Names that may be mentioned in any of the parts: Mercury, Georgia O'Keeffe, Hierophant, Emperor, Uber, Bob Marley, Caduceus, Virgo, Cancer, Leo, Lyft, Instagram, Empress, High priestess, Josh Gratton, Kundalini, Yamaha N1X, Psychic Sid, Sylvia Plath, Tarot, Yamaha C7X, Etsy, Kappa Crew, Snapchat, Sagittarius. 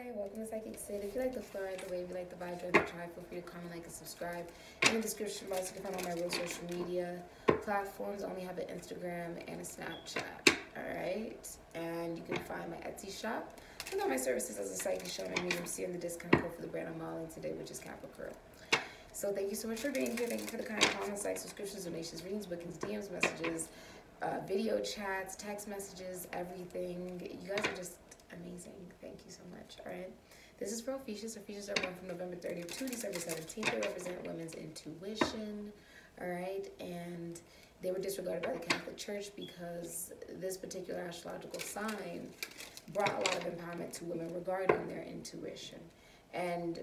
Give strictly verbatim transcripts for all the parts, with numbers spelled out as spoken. Hi, welcome to Psychic Sid. If you like the flow, the wave, you like the vibe, you like the tribe, feel free to comment, like, and subscribe. In the description box, you can find all my real social media platforms. I only have an Instagram and a Snapchat, all right? And you can find my Etsy shop. Check out my services as a psychic show and medium. See in the discount code for the brand I'm modeling today, which is Kappa Crew. So thank you so much for being here. Thank you for the kind comments, likes, subscriptions, donations, readings, bookings, D Ms, messages, uh, video chats, text messages, everything. You guys are just amazing. Thank you so much. All right. This is for Ophiuchus. Ophiuchus are born from November thirtieth to December seventeenth. They represent women's intuition. All right. And they were disregarded by the Catholic Church because this particular astrological sign brought a lot of empowerment to women regarding their intuition. And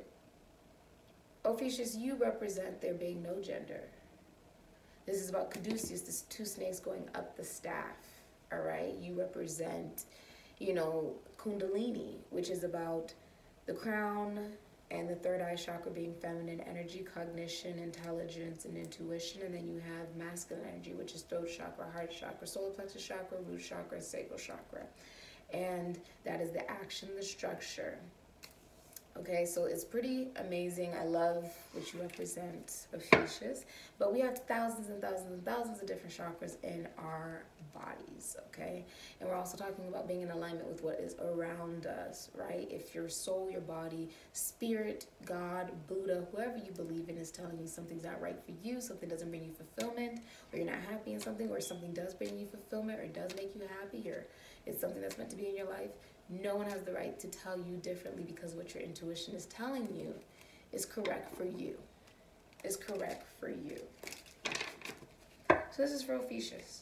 Ophiuchus, you represent there being no gender. This is about Caduceus, this two snakes going up the staff. All right. You represent, you know, Kundalini, which is about the crown and the third eye chakra being feminine energy, cognition, intelligence, and intuition. And then you have masculine energy, which is throat chakra, heart chakra, solar plexus chakra, root chakra, and sacral chakra. And that is the action, the structure. Okay, so it's pretty amazing. I love what you represent, Ophiuchus. But we have thousands and thousands and thousands of different chakras in our bodies, okay? And we're also talking about being in alignment with what is around us, right? If your soul, your body, spirit, God, Buddha, whoever you believe in is telling you something's not right for you, something doesn't bring you fulfillment, or you're not happy in something, or something does bring you fulfillment, or does make you happy, or it's something that's meant to be in your life, no one has the right to tell you differently, because what your intuition is telling you is correct for you. Is correct for you. So this is for Ophiuchus.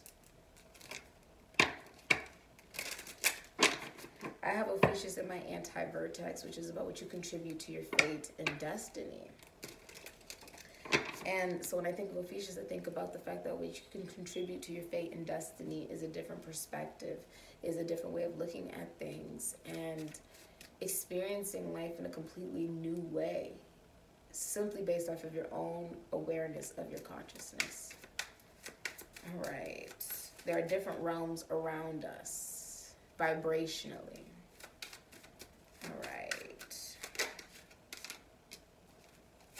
I have Ophiuchus in my anti-vertex, which is about what you contribute to your fate and destiny. And so when I think of Ophiuchus, I think about the fact that what you can contribute to your fate and destiny is a different perspective, is a different way of looking at things, and experiencing life in a completely new way, simply based off of your own awareness of your consciousness. All right. There are different realms around us, vibrationally. All right.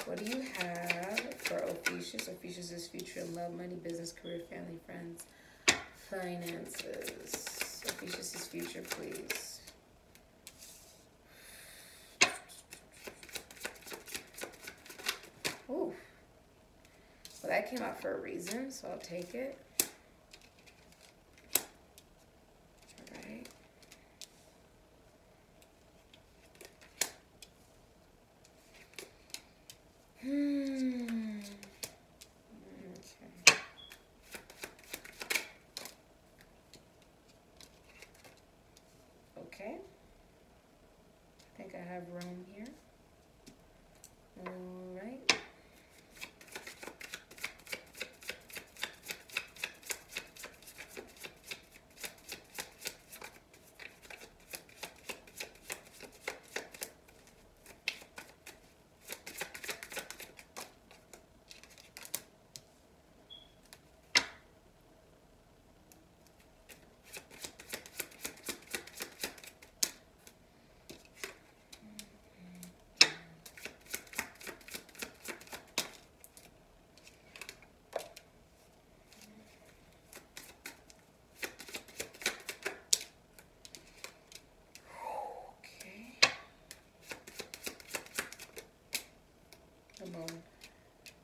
What do you have for Ophiuchus? Ophiuchus is future in love, money, business, career, family, friends, finances. Ophiuchus' future, please. Ooh. Well, that came out for a reason, so I'll take it. All right. Hmm. Okay, I think I have room here. All right.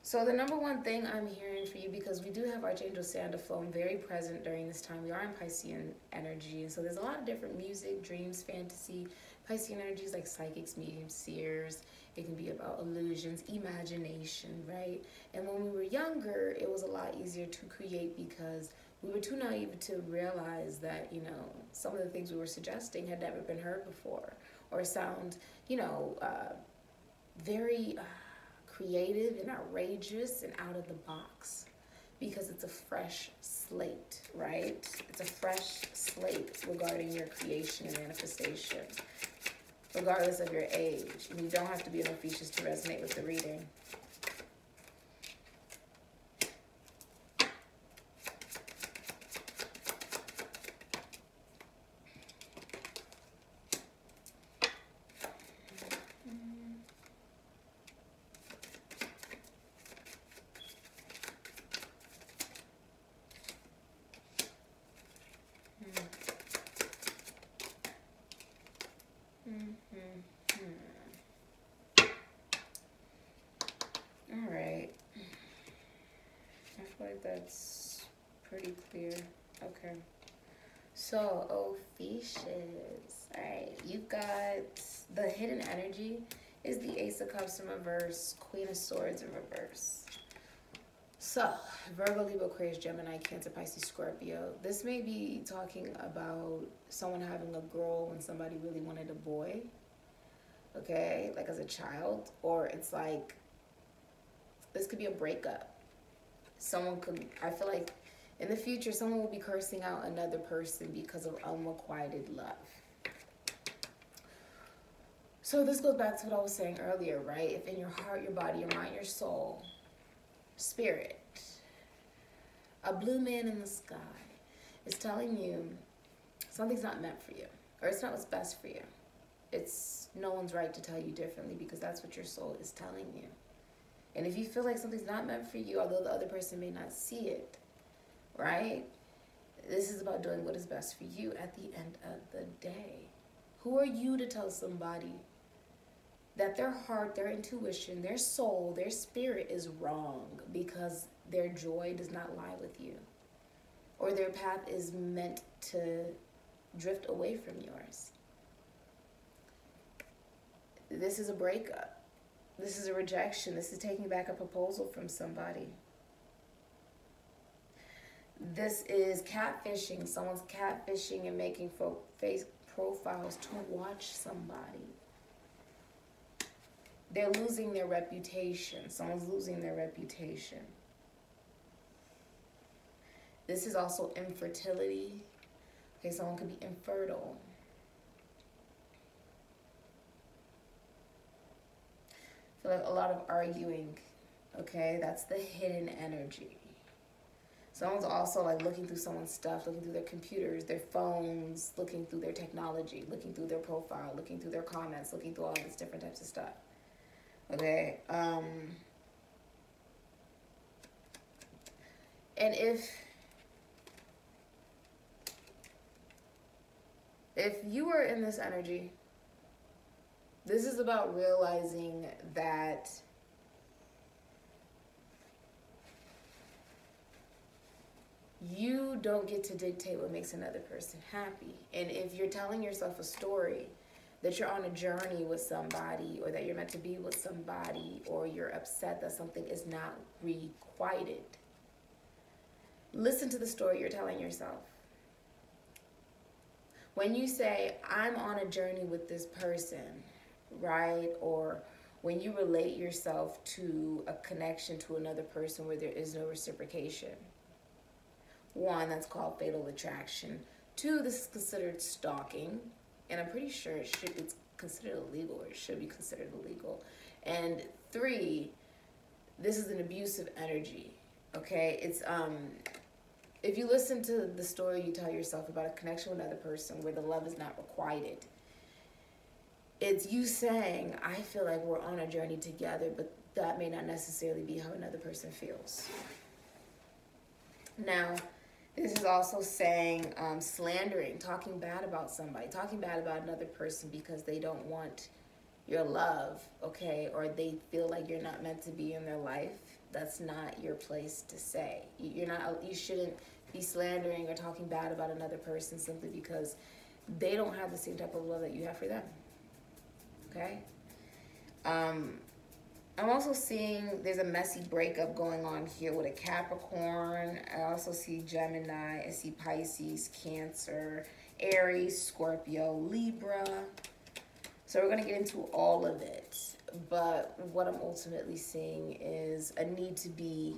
So the number one thing I'm hearing for you, because we do have Archangel Sandalphon very present during this time. We are in Piscean energy, and so there's a lot of different music, dreams, fantasy. Piscean energy is like psychics, mediums, seers. It can be about illusions, imagination, right? And when we were younger, it was a lot easier to create because we were too naive to realize that, you know, some of the things we were suggesting had never been heard before, or sound, you know, uh, very... Uh, creative and outrageous and out of the box, because it's a fresh slate, right? It's a fresh slate regarding your creation and manifestation, regardless of your age. And you don't have to be an Ophiuchus to resonate with the reading. like that's pretty clear. Okay. So, Ophiuchus. Alright, you've got the hidden energy is the Ace of Cups in reverse, Queen of Swords in reverse. So, Virgo, Libra, Aquarius, Gemini, Cancer, Pisces, Scorpio. This may be talking about someone having a girl when somebody really wanted a boy. Okay, like as a child. Or it's like, this could be a breakup. Someone could, I feel like in the future, someone will be cursing out another person because of unrequited love. So this goes back to what I was saying earlier, right? If in your heart, your body, your mind, your soul, spirit, a blue man in the sky is telling you something's not meant for you, or it's not what's best for you. It's no one's right to tell you differently because that's what your soul is telling you. And if you feel like something's not meant for you, although the other person may not see it, right? This is about doing what is best for you at the end of the day. Who are you to tell somebody that their heart, their intuition, their soul, their spirit is wrong because their joy does not lie with you, or their path is meant to drift away from yours? This is a breakup. This is a rejection. This is taking back a proposal from somebody. This is catfishing. Someone's catfishing and making fake profiles to watch somebody. They're losing their reputation. Someone's losing their reputation. This is also infertility. Okay, someone could be infertile. I feel like a lot of arguing, okay? That's the hidden energy. Someone's also like looking through someone's stuff, looking through their computers, their phones, looking through their technology, looking through their profile, looking through their comments, looking through all these different types of stuff. Okay, um, and if, if you are in this energy, this is about realizing that you don't get to dictate what makes another person happy. And if you're telling yourself a story that you're on a journey with somebody, or that you're meant to be with somebody, or you're upset that something is not requited, listen to the story you're telling yourself. When you say, I'm on a journey with this person, right? Or when you relate yourself to a connection to another person where there is no reciprocation, one, that's called fatal attraction. Two, this is considered stalking. And I'm pretty sure it should be considered illegal, or it should be considered illegal. And three, this is an abusive energy, okay? It's, um, if you listen to the story you tell yourself about a connection with another person where the love is not requited, it's you saying, I feel like we're on a journey together, but that may not necessarily be how another person feels. Now, this is also saying um, slandering, talking bad about somebody, talking bad about another person because they don't want your love, okay? Or they feel like you're not meant to be in their life. That's not your place to say. You're not, you shouldn't be slandering or talking bad about another person simply because they don't have the same type of love that you have for them, okay? Um, I'm also seeing there's a messy breakup going on here with a Capricorn. I also see Gemini, I see Pisces, Cancer, Aries, Scorpio, Libra. So we're gonna get into all of it. But what I'm ultimately seeing is a need to be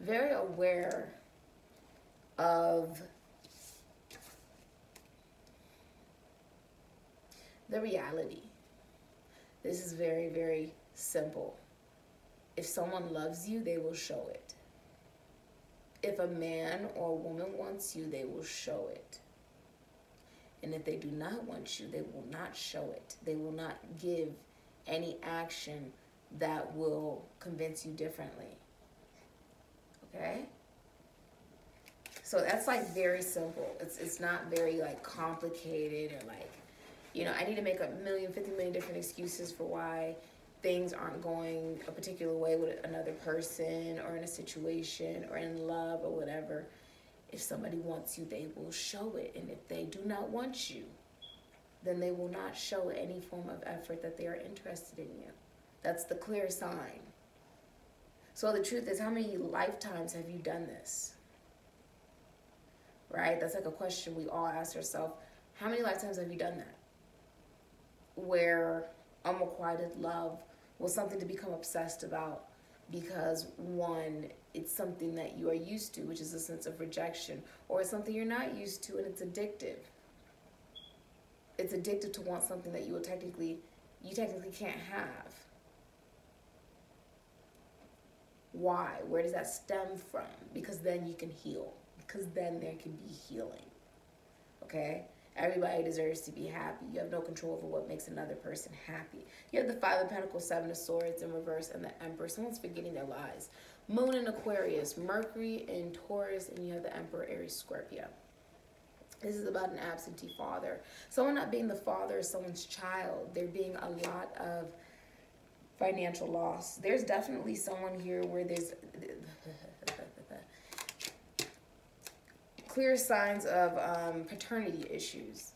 very aware of the reality. This is very, very simple. If someone loves you, they will show it. If a man or a woman wants you, they will show it. And if they do not want you, they will not show it. They will not give any action that will convince you differently. Okay? So that's like very simple. It's, it's not very like complicated or like, you know, I need to make a million, fifty million different excuses for why things aren't going a particular way with another person or in a situation or in love or whatever, if somebody wants you, they will show it. And if they do not want you, then they will not show any form of effort that they are interested in you. That's the clear sign. So the truth is, how many lifetimes have you done this? Right? That's like a question we all ask ourselves. How many lifetimes have you done that? Where unrequited love was something to become obsessed about because, one, it's something that you are used to, which is a sense of rejection, or it's something you're not used to and it's addictive. It's addictive to want something that you will technically, you technically can't have. Why? Where does that stem from? Because then you can heal. Because then there can be healing. Okay? Everybody deserves to be happy. You have no control over what makes another person happy. You have the Five of Pentacles, Seven of Swords in reverse, and the Emperor. Someone's forgetting their lies. Moon in Aquarius, Mercury in Taurus, and you have the Emperor, Aries, Scorpio. This is about an absentee father. Someone not being the father of someone's child. There being a lot of financial loss. There's definitely someone here where there's clear signs of um, paternity issues.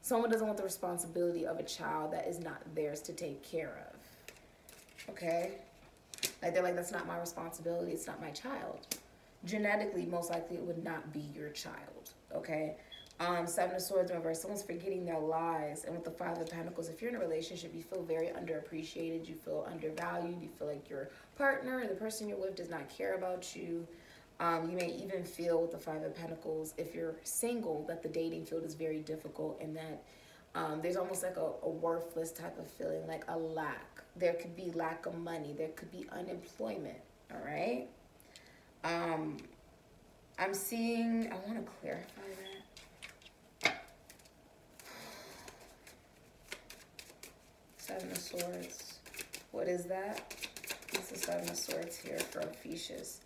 Someone doesn't want the responsibility of a child that is not theirs to take care of. Okay? Like they're like, that's not my responsibility. It's not my child. Genetically, most likely it would not be your child. Okay? Um, Seven of Swords in reverse. Someone's forgetting their lies. And with the Five of Pentacles, if you're in a relationship, you feel very underappreciated. You feel undervalued. You feel like your partner or the person you're with does not care about you. Um, you may even feel with the Five of Pentacles, if you're single, that the dating field is very difficult and that um, there's almost like a, a worthless type of feeling, like a lack. There could be lack of money. There could be unemployment. All right? Um, I'm seeing, I want to clarify that. Seven of Swords. What is that? It's the Seven of Swords here for Ophiuchus.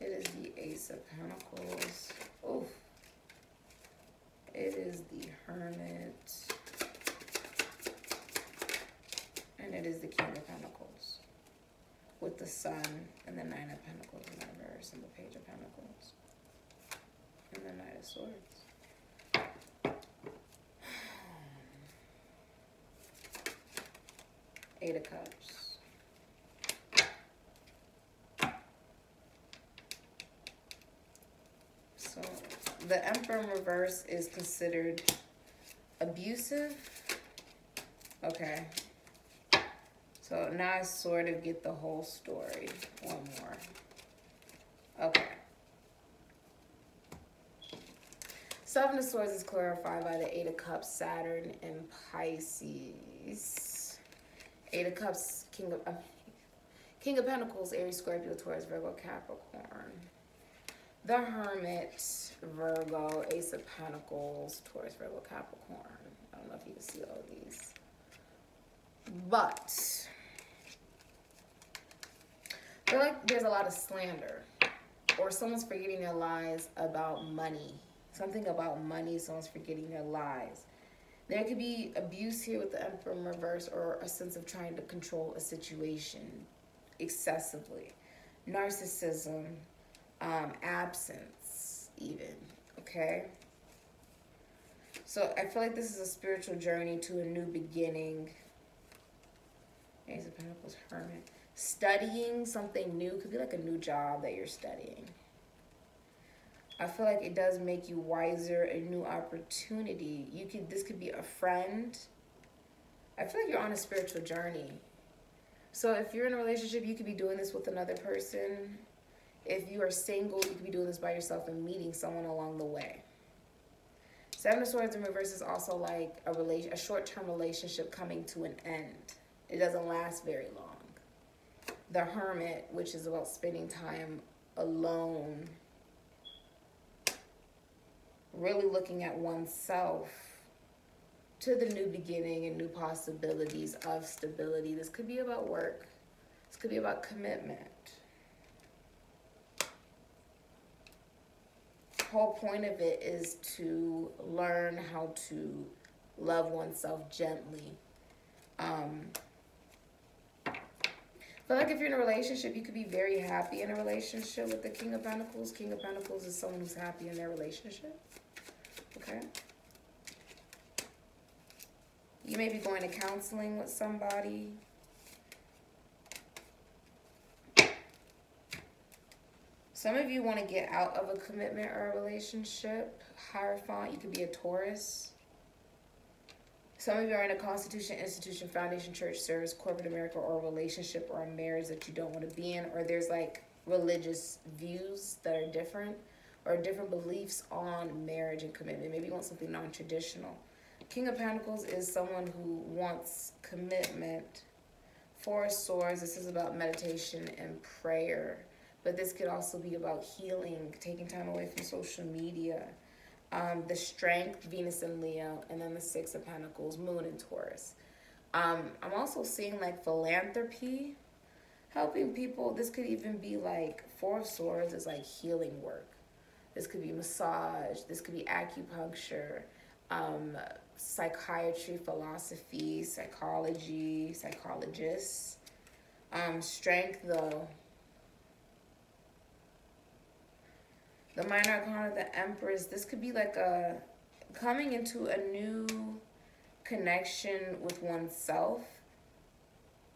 It is the Ace of Pentacles. Oof. It is the Hermit. And it is the King of Pentacles. With the Sun and the Nine of Pentacles in reverse and the Page of Pentacles. And the Knight of Swords. Eight of Cups. So the Emperor in reverse is considered abusive. Okay. So now I sort of get the whole story. One more. Okay. Seven of Swords is clarified by the Eight of Cups, Saturn, and Pisces. Eight of Cups, King of, uh, King of Pentacles, Aries, Scorpio, Taurus, Virgo, Capricorn. The Hermit, Virgo, Ace of Pentacles, Taurus, Virgo, Capricorn. I don't know if you can see all of these. But I feel like there's a lot of slander. Or someone's forgetting their lies about money. Something about money, someone's forgetting their lies. There could be abuse here with the Emperor in reverse, or a sense of trying to control a situation excessively. Narcissism. Um, absence even, okay? So I feel like this is a spiritual journey to a new beginning. Ace of Pentacles, Hermit. Studying something new. Could be like a new job that you're studying. I feel like it does make you wiser, a new opportunity. You could, this could be a friend. I feel like you're on a spiritual journey. So if you're in a relationship, you could be doing this with another person. If you are single, you could be doing this by yourself and meeting someone along the way. Seven of Swords in reverse is also like a relation, a short-term relationship coming to an end. It doesn't last very long. The Hermit, which is about spending time alone, really looking at oneself to the new beginning and new possibilities of stability. This could be about work. This could be about commitment. Whole point of it is to learn how to love oneself gently, um, feel like if you're in a relationship, you could be very happy in a relationship with the King of Pentacles. King of Pentacles is someone who's happy in their relationship. Okay. You may be going to counseling with somebody. Some of you want to get out of a commitment or a relationship. Hierophant, you could be a Taurus. Some of you are in a constitution, institution, foundation, church, service, corporate America, or a relationship or a marriage that you don't want to be in, or there's like religious views that are different, or different beliefs on marriage and commitment. Maybe you want something non-traditional. King of Pentacles is someone who wants commitment. Four of Swords, this is about meditation and prayer, but this could also be about healing, taking time away from social media. Um, the Strength, Venus and Leo, and then the Six of Pentacles, Moon and Taurus. Um, I'm also seeing like philanthropy, helping people. This could even be like Four of Swords is like healing work. This could be massage. This could be acupuncture, um, psychiatry, philosophy, psychology, psychologists. Um, strength though. The minor arcana of the Empress, this could be like a coming into a new connection with oneself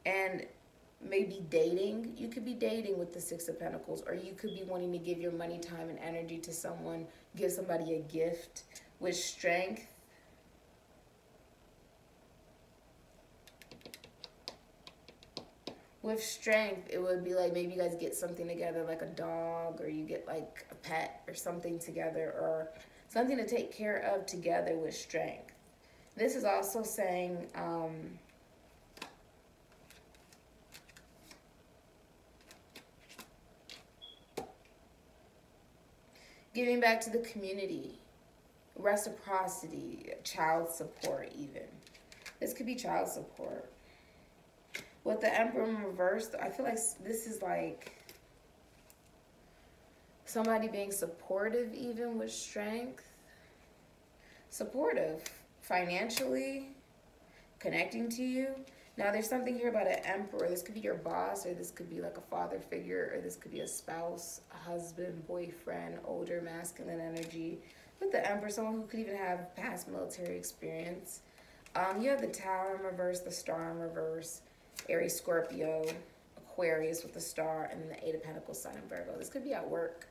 and maybe dating. You could be dating with the Six of Pentacles, or you could be wanting to give your money, time, and energy to someone, give somebody a gift with strength. With strength, it would be like maybe you guys get something together, like a dog, or you get like a pet or something together, or something to take care of together with strength. This is also saying um, giving back to the community, reciprocity, child support even. This could be child support. With the Emperor in reverse, I feel like this is like somebody being supportive even with strength. Supportive financially, connecting to you. Now there's something here about an Emperor. This could be your boss, or this could be like a father figure, or this could be a spouse, a husband, boyfriend, older masculine energy. With the Emperor, someone who could even have past military experience. Um, you have the Tower in reverse, the Star in reverse. Aries, Scorpio, Aquarius with the Star, and then the Eight of Pentacles sign in Virgo. This could be at work.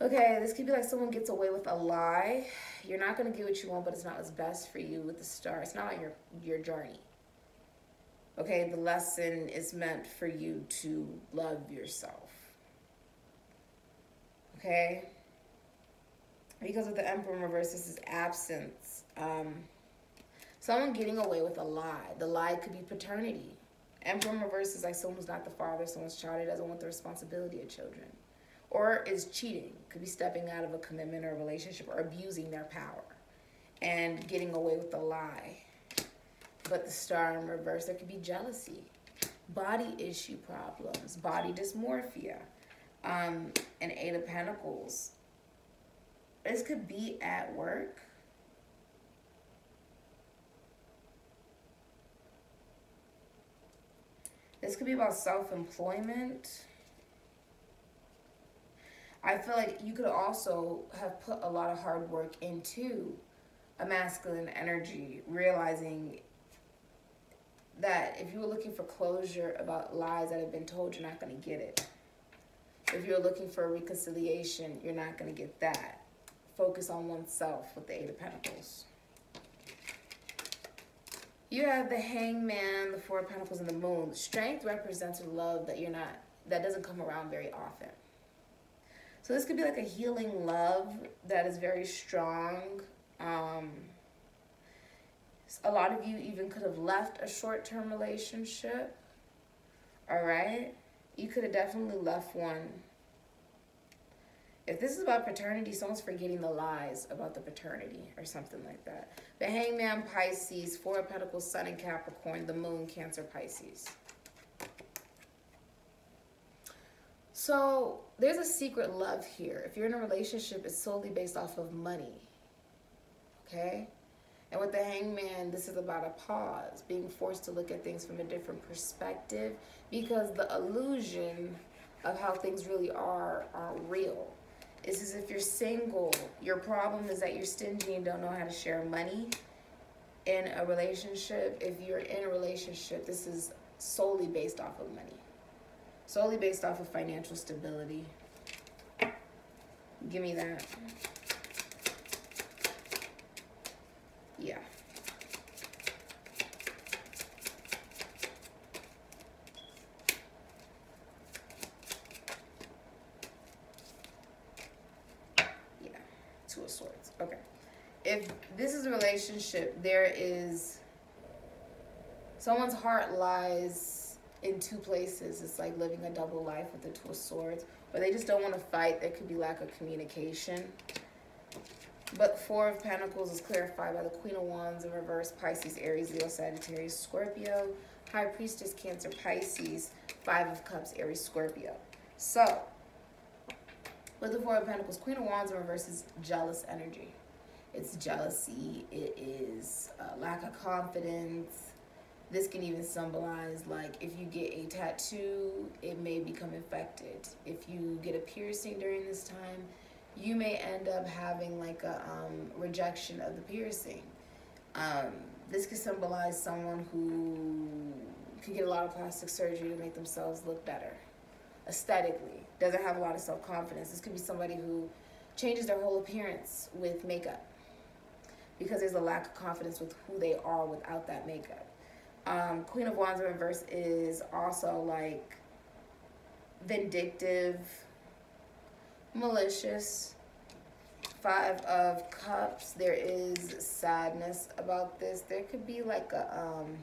Okay, this could be like someone gets away with a lie. You're not going to get what you want, but it's not what's best for you with the Star. It's not on your, your journey. Okay, the lesson is meant for you to love yourself. Okay? Because with the Emperor in reverse, this is absence. Um... Someone getting away with a lie. The lie could be paternity. Emperor in reverse is like someone who's not the father, someone's child, doesn't want the responsibility of children. Or is cheating. Could be stepping out of a commitment or a relationship, or abusing their power and getting away with a lie. But the Star in reverse, there could be jealousy, body issue problems, body dysmorphia, um, and Eight of Pentacles. This could be at work. This could be about self-employment. I feel like you could also have put a lot of hard work into a masculine energy, realizing that if you were looking for closure about lies that have been told, you're not going to get it. If you're looking for a reconciliation, you're not going to get that. Focus on oneself with the Eight of Pentacles. You have the Hangman, the Four of Pentacles, and the Moon. Strength represents love that you're not, that doesn't come around very often. So this could be like a healing love that is very strong. Um, a lot of you even could have left a short-term relationship. All right? You could have definitely left one. If this is about paternity, someone's forgetting the lies about the paternity or something like that. The Hangman, Pisces, Four of Pentacles, Sun and Capricorn, the Moon, Cancer, Pisces. So there's a secret love here. If you're in a relationship, it's solely based off of money. Okay? And with the Hangman, this is about a pause, being forced to look at things from a different perspective, because the illusion of how things really are aren't real. It's as if you're single. Your problem is that you're stingy and don't know how to share money in a relationship. If you're in a relationship, this is solely based off of money, solely based off of financial stability. Give me that. Yeah. Yeah. Two of Swords. Okay. If this is a relationship, there is someone's heart lies in two places. It's like living a double life with the Two of Swords, but they just don't want to fight. There could be lack of communication. But Four of Pentacles is clarified by the Queen of Wands in reverse, Pisces, Aries, Leo, Sagittarius, Scorpio, High Priestess, Cancer, Pisces, Five of Cups, Aries, Scorpio. So, with the Four of Pentacles, Queen of Wands in reverse is jealous energy. It's jealousy, it is uh, lack of confidence. This can even symbolize, like, if you get a tattoo, it may become infected. If you get a piercing during this time, you may end up having like a um, rejection of the piercing. Um, this could symbolize someone who can get a lot of plastic surgery to make themselves look better aesthetically, doesn't have a lot of self-confidence. This could be somebody who changes their whole appearance with makeup because there's a lack of confidence with who they are without that makeup. Um, Queen of Wands in reverse is also like vindictive, malicious. Five of Cups, there is sadness about this. There could be like a um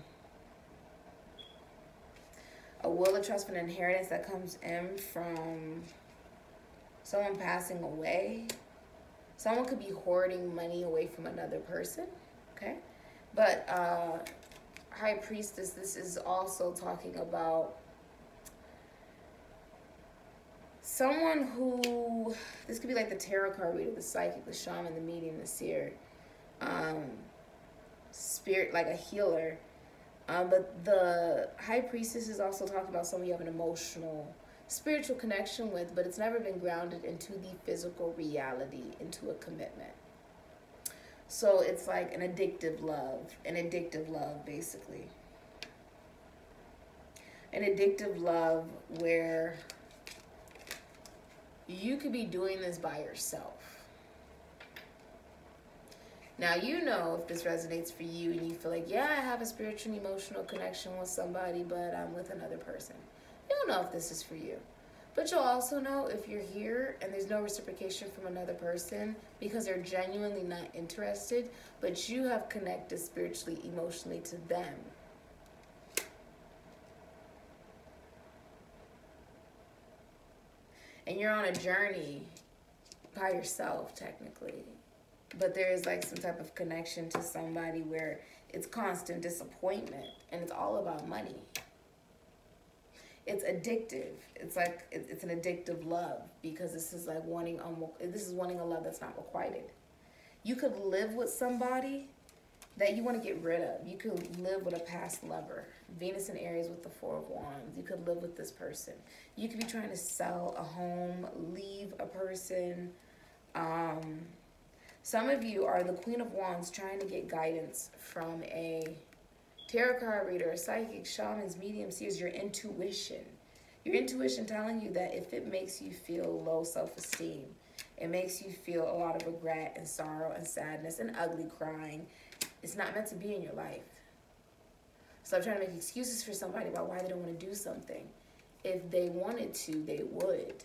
a will of trust for an inheritance that comes in from someone passing away. Someone could be hoarding money away from another person, okay? But uh High Priestess, this is also talking about someone who, this could be like the tarot card reader, the psychic, the shaman, the medium, the seer, um, spirit, like a healer. Um, but the High Priestess is also talking about someone you have an emotional, spiritual connection with, but it's never been grounded into the physical reality, into a commitment. So it's like an addictive love, an addictive love, basically. An addictive love where you could be doing this by yourself. Now, you know, if this resonates for you and you feel like, yeah, I have a spiritual and emotional connection with somebody, but I'm with another person. You'll know if this is for you. But you'll also know if you're here and there's no reciprocation from another person because they're genuinely not interested, but you have connected spiritually, emotionally to them. And you're on a journey by yourself, technically. But there is like some type of connection to somebody where it's constant disappointment and it's all about money. It's addictive. It's like, it's an addictive love because this is like wanting, this is wanting a love that's not requited. You could live with somebody that you want to get rid of. You could live with a past lover. Venus and Aries with the Four of Wands. You could live with this person. You could be trying to sell a home, leave a person. Um, some of you are the Queen of Wands trying to get guidance from a tarot card reader, a psychic, shamans, medium, seers, your intuition. Your intuition telling you that if it makes you feel low self-esteem, it makes you feel a lot of regret and sorrow and sadness and ugly crying, it's not meant to be in your life. Stop trying to make excuses for somebody about why they don't want to do something. If they wanted to, they would.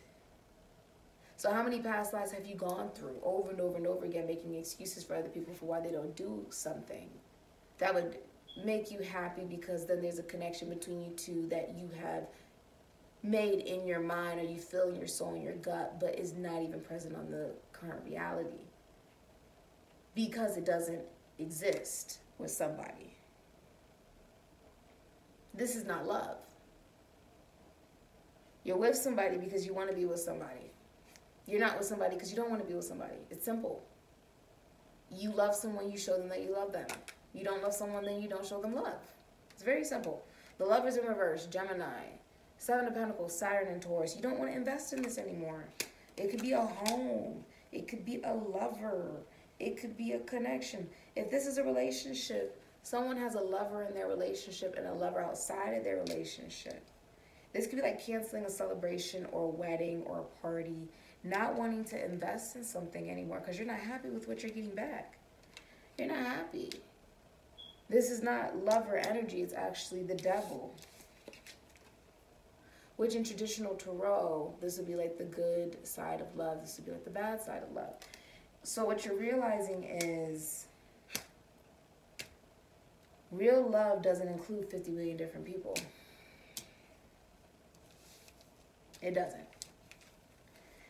So how many past lives have you gone through over and over and over again, making excuses for other people for why they don't do something that would make you happy, because then there's a connection between you two that you have made in your mind or you feel in your soul, in your gut, but is not even present on the current reality because it doesn't exist with somebody. This is not love. You're with somebody because you want to be with somebody. You're not with somebody because you don't want to be with somebody. It's simple. You love someone, you show them that you love them. You don't love someone, then you don't show them love. It's very simple. The Love is in reverse, Gemini. Seven of Pentacles, Saturn and Taurus. You don't want to invest in this anymore. It could be a home. It could be a lover. It could be a connection. If this is a relationship, someone has a lover in their relationship and a lover outside of their relationship. This could be like canceling a celebration or a wedding or a party, not wanting to invest in something anymore because you're not happy with what you're getting back. You're not happy. This is not lover energy. It's actually the devil, which in traditional tarot, this would be like the good side of love. This would be like the bad side of love. So what you're realizing is real love doesn't include fifty million different people. It doesn't.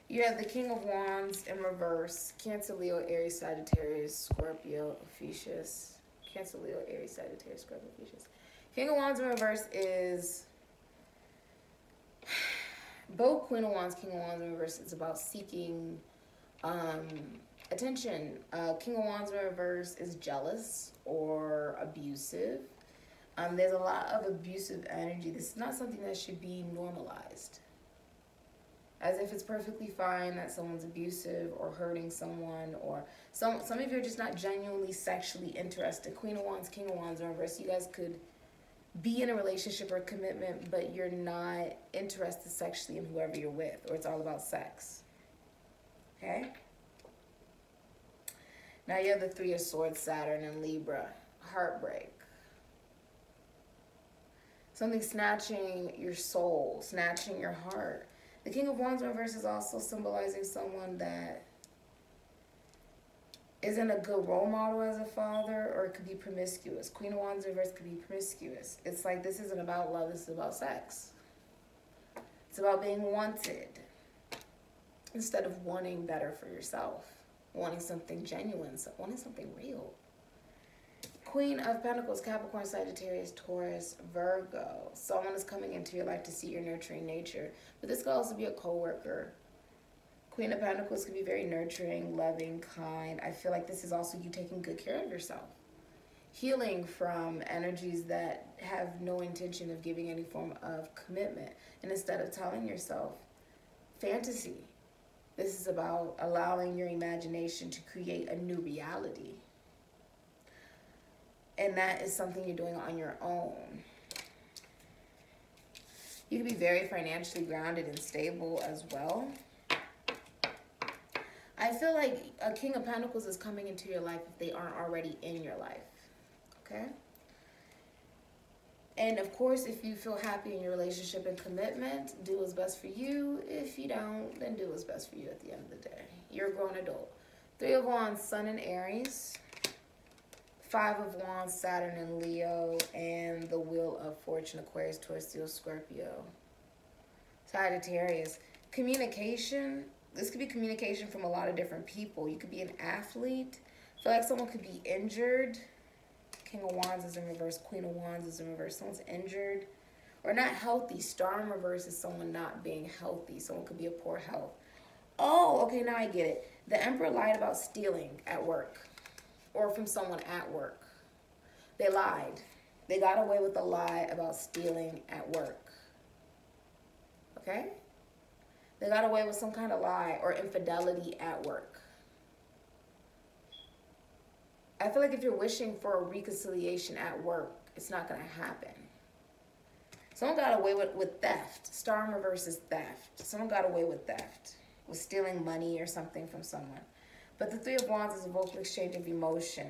You have the King of Wands in reverse, Cancer, Leo, Aries, Sagittarius, Scorpio, Ophiuchus. Cancer, Leo, Aries, Sagittarius, Scorpio, Ophiuchus. King of Wands in reverse is both Queen of Wands, King of Wands in reverse is about seeking um, attention. Uh, King of Wands in reverse is jealous or abusive. Um, there's a lot of abusive energy. This is not something that should be normalized. As if it's perfectly fine that someone's abusive or hurting someone, or some some of you are just not genuinely sexually interested. Queen of Wands, King of Wands in reverse. You guys could be in a relationship or commitment, but you're not interested sexually in whoever you're with, or it's all about sex. Okay? Now you have the Three of Swords, Saturn, and Libra. Heartbreak. Something snatching your soul, snatching your heart. The King of Wands in reverse is also symbolizing someone that isn't a good role model as a father, or it could be promiscuous. Queen of Wands in reverse could be promiscuous. It's like this isn't about love, this is about sex. It's about being wanted instead of wanting better for yourself, wanting something genuine, wanting something real. Queen of Pentacles, Capricorn, Sagittarius, Taurus, Virgo. Someone is coming into your life to see your nurturing nature. But this could also be a coworker. Queen of Pentacles can be very nurturing, loving, kind. I feel like this is also you taking good care of yourself. Healing from energies that have no intention of giving any form of commitment. And instead of telling yourself fantasy, this is about allowing your imagination to create a new reality. And that is something you're doing on your own. You can be very financially grounded and stable as well. I feel like a King of Pentacles is coming into your life if they aren't already in your life. Okay? And of course, if you feel happy in your relationship and commitment, do what's best for you. If you don't, then do what's best for you at the end of the day. You're a grown adult. Three of Wands, Sun and Aries. Five of Wands, Saturn and Leo, and the Wheel of Fortune, Aquarius, Taurus, Leo, Scorpio, Sagittarius. Communication, this could be communication from a lot of different people. You could be an athlete. I feel like someone could be injured. King of Wands is in reverse, Queen of Wands is in reverse. Someone's injured or not healthy. Star in reverse is someone not being healthy. Someone could be of poor health. Oh, okay, now I get it. The Emperor lied about stealing at work. Or from someone at work. They lied. They got away with a lie about stealing at work. Okay? They got away with some kind of lie or infidelity at work. I feel like if you're wishing for a reconciliation at work, it's not going to happen. Someone got away with, with theft. Star in reverse is theft. Someone got away with theft, with stealing money or something from someone. But the Three of Wands is a vocal exchange of emotion.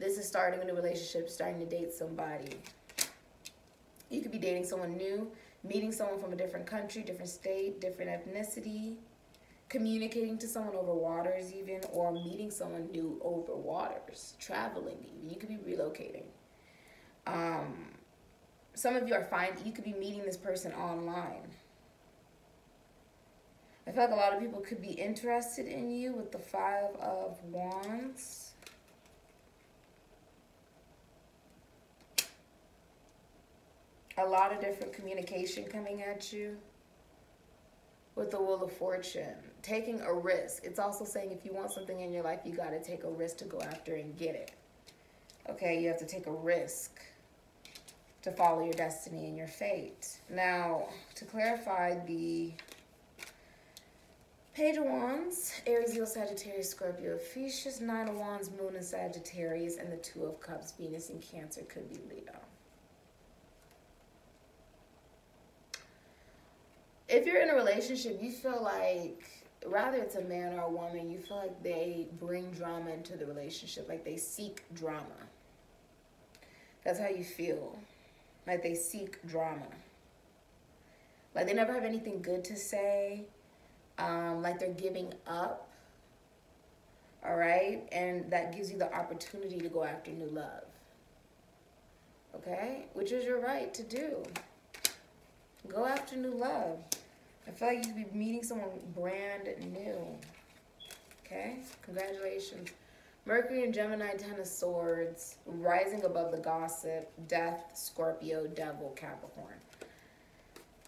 This is starting a new relationship, starting to date somebody. You could be dating someone new, meeting someone from a different country, different state, different ethnicity, communicating to someone over waters even, or meeting someone new over waters, traveling even. You could be relocating. Um, some of you are fine. You could be meeting this person online. I feel like a lot of people could be interested in you with the Five of Wands. A lot of different communication coming at you. with the Wheel of Fortune, taking a risk. It's also saying if you want something in your life, you got to take a risk to go after and get it. Okay, you have to take a risk to follow your destiny and your fate. Now, to clarify, the Page of Wands, Aries, Leo, Sagittarius, Scorpio, Ophiuchus, Nine of Wands, Moon, and Sagittarius, and the Two of Cups, Venus, and Cancer could be Leo. If you're in a relationship, you feel like, rather it's a man or a woman, you feel like they bring drama into the relationship, like they seek drama. That's how you feel, like they seek drama. Like they never have anything good to say, um, like they're giving up, all right? And that gives you the opportunity to go after new love, okay? Which is your right to do. Go after new love. I feel like you could be meeting someone brand new, okay? Congratulations. Mercury and Gemini, Ten of Swords, rising above the gossip, Death, Scorpio, Devil, Capricorn.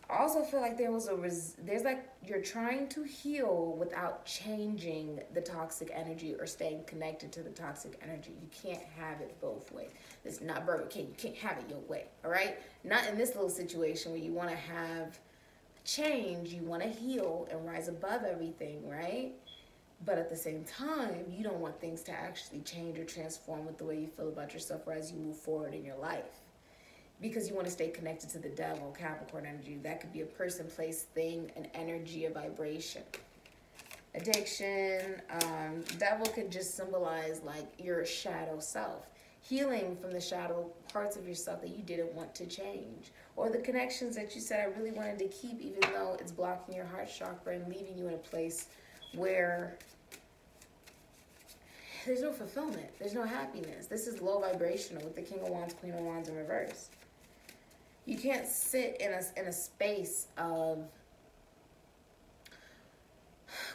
I also feel like there was a, res there's like, you're trying to heal without changing the toxic energy or staying connected to the toxic energy. You can't have it both ways. This is not Burger King. You can't have it your way, all right? Not in this little situation where you want to have change, you want to heal and rise above everything, right? But at the same time, you don't want things to actually change or transform with the way you feel about yourself or as you move forward in your life. Because you want to stay connected to the devil, Capricorn energy. That could be a person, place, thing, an energy, a vibration. Addiction. Um, devil could just symbolize like your shadow self. Healing from the shadow parts of yourself that you didn't want to change. Or the connections that you said I really wanted to keep even though it's blocking your heart chakra and leaving you in a place where there's no fulfillment, there's no happiness. This is low vibrational with the King of Wands, Queen of Wands in reverse. You can't sit in a, in a space of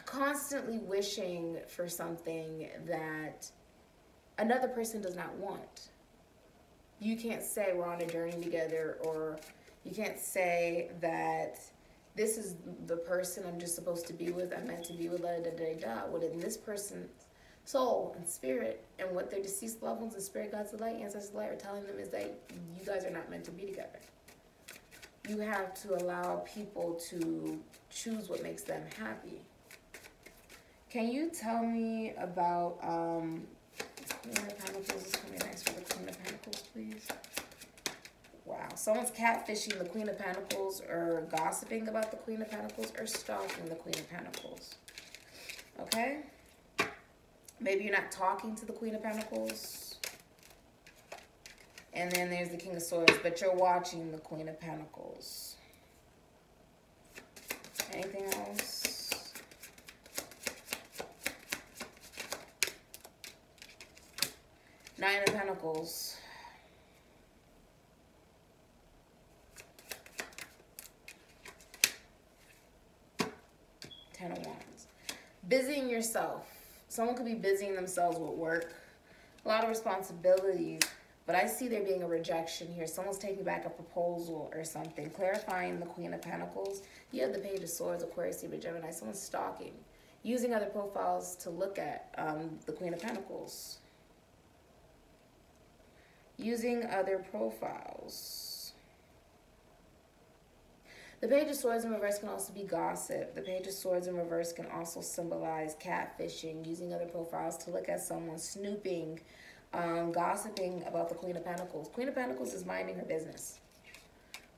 constantly wishing for something that another person does not want. You can't say we're on a journey together, or you can't say that this is the person I'm just supposed to be with, I'm meant to be with, da da da da. What in this person's soul and spirit and what their deceased loved ones and spirit guides of light, ancestors of light are telling them is that you guys are not meant to be together. You have to allow people to choose what makes them happy. Can you tell me about um, Queen of Pentacles is coming next for the Queen of Pentacles, please? Wow, someone's catfishing the Queen of Pentacles or gossiping about the Queen of Pentacles or stalking the Queen of Pentacles, okay? Maybe you're not talking to the Queen of Pentacles. And then there's the King of Swords, but you're watching the Queen of Pentacles. Anything else? Nine of Pentacles. Ten of Wands. Busying yourself. Someone could be busying themselves with work. A lot of responsibilities, but I see there being a rejection here. Someone's taking back a proposal or something. Clarifying the Queen of Pentacles. You have the Page of Swords, Aquarius, Libra, Gemini. Someone's stalking. Using other profiles to look at um, the Queen of Pentacles. Using other profiles. The Page of Swords in reverse can also be gossip. The Page of Swords in reverse can also symbolize catfishing, using other profiles to look at someone, snooping, um, gossiping about the Queen of Pentacles. Queen of Pentacles is minding her business,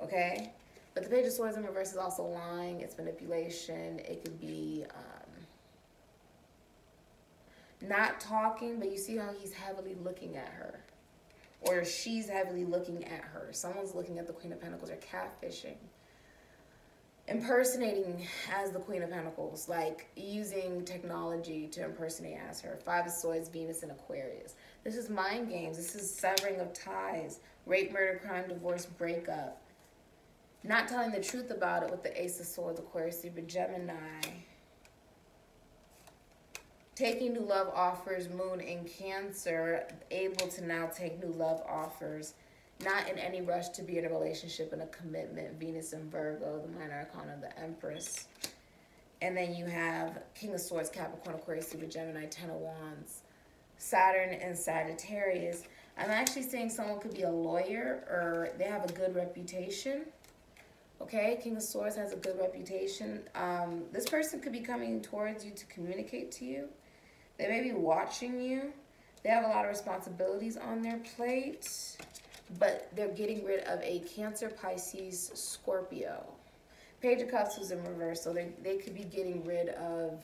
okay? But the Page of Swords in reverse is also lying. It's manipulation. It could be um, not talking, but you see how he's heavily looking at her, or she's heavily looking at her. Someone's looking at the Queen of Pentacles or catfishing. Impersonating as the Queen of Pentacles, like using technology to impersonate as her. Five of Swords, Venus, and Aquarius. This is mind games. This is severing of ties. Rape, murder, crime, divorce, breakup. Not telling the truth about it with the Ace of Swords, Aquarius, Libra, Gemini. Taking new love offers, Moon in Cancer. Able to now take new love offers. Not in any rush to be in a relationship and a commitment, Venus and Virgo, the minor arcana of the Empress. And then you have King of Swords, Capricorn, Aquarius, Libra, Gemini, Ten of Wands, Saturn, and Sagittarius. I'm actually saying someone could be a lawyer or they have a good reputation. Okay, King of Swords has a good reputation. Um, this person could be coming towards you to communicate to you. They may be watching you. They have a lot of responsibilities on their plate, but they're getting rid of a Cancer, Pisces, Scorpio. Page of Cups was in reverse, so they, they could be getting rid of